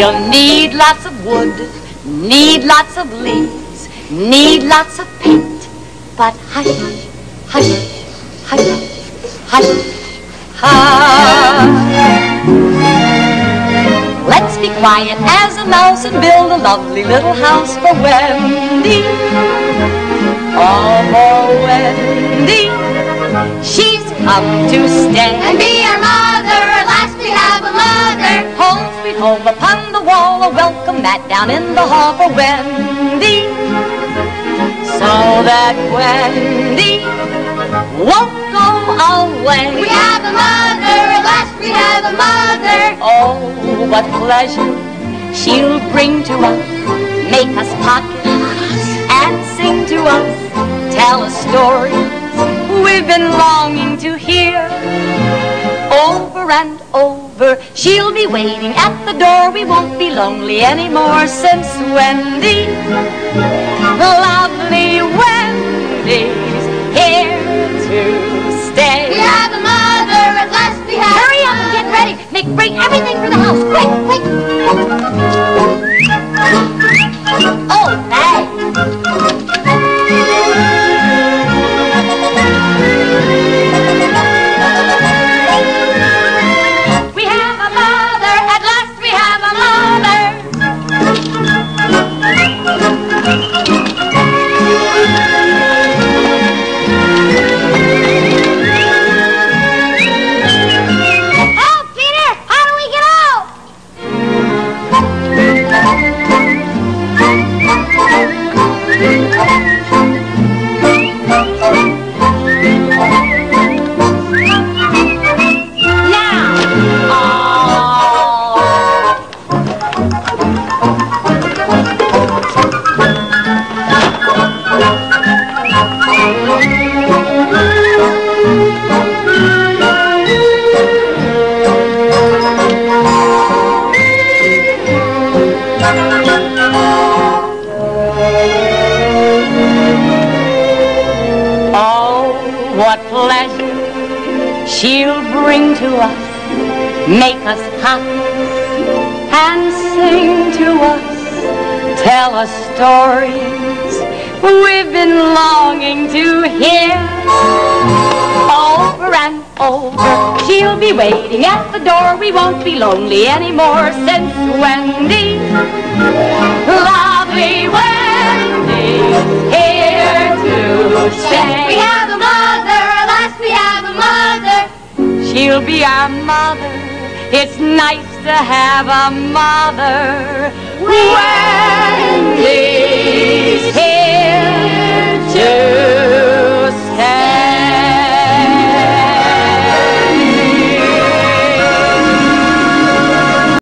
We'll need lots of wood, need lots of leaves, need lots of paint. But hush, hush, hush, hush, hush. Let's be quiet as a mouse and build a lovely little house for Wendy. Oh, for Wendy, she's come to stay and be our mother. Alas, we have a mother. Home sweet home upon the wall, a welcome mat down in the hall for Wendy, so that Wendy won't go away. We have a mother. Alas, we have a mother. Oh, what pleasure she'll bring to us, make us pocket and sing to us, tell us stories we've been longing to hear. Over and over, she'll be waiting at the door. We won't be lonely anymore since Wendy, the lovely Wendy's here to stay. We have a mother, at last we have. Hurry up and get ready. Make break everything for the house. Quick, quick, quick. Oh, thanks. She'll bring to us, make us happy, and sing to us, tell us stories we've been longing to hear. Over and over, she'll be waiting at the door. We won't be lonely anymore since Wendy, lovely Wendy's here to stay. We have a mother, alas, we have a mother. She'll be our mother. It's nice to have a mother. Wendy.